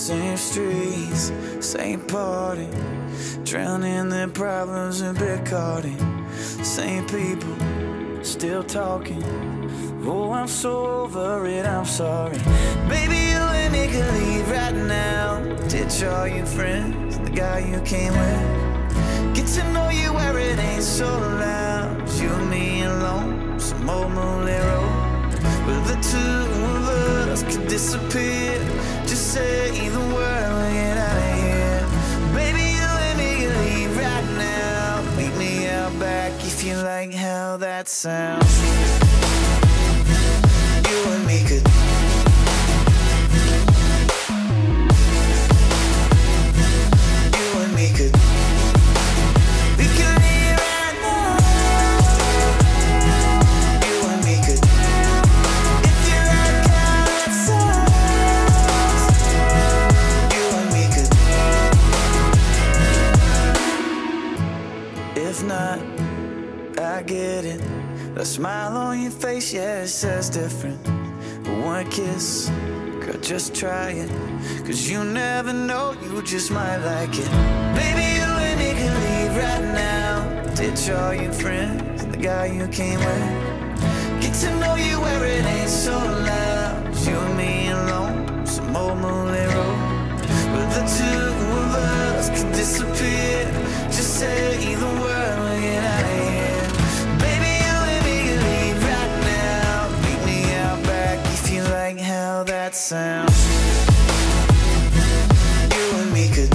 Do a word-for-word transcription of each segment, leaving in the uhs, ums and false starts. same streets, same party, drowning their problems and been caught in. Same people, still talking. Oh, I'm so over it, I'm sorry. Baby, you and me can leave right now. Ditch all your friends, the guy you came with. Get to know you where it ain't so loud. You and me alone, some old lonely road. But the two of us could disappear. Just say the word, we'll get out of here. Baby, you and me can leave right now. Meet me out back if you like how that sounds. You and me could. If not, I get it. The smile on your face, yeah, it says different. But one kiss, girl, just try it. Cause you never know, you just might like it. Baby, you and me can leave right now. Ditch all your friends, the guy you came with. Get to know you where it ain't so loud. You and me alone, some old lonely road. But the two of us could disappear. Just say the word. That sounds. You and me could.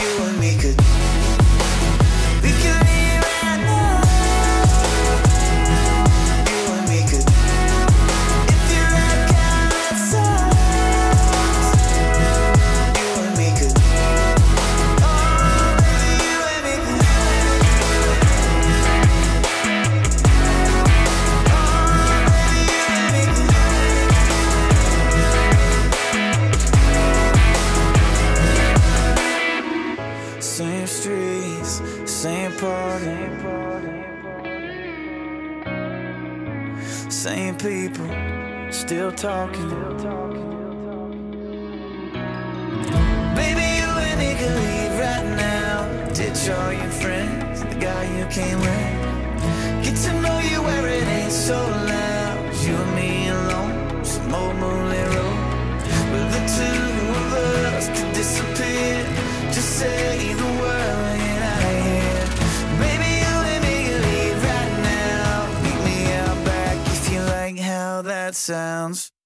You and me could. We could be right now. You and me could. If you like how that sounds. You and me could. Oh, baby, you and me could. Same streets, same party, same people, still talking. Baby, you and me can leave right now. Ditch all your friends, the guy you came with. Get to know you where it ain't so loud. You and me alone, some old lonely road. But the two of us could disappear. Just say the word, we'll get out of here. Baby, you and me can leave right now. Meet me out back if you like how that sounds.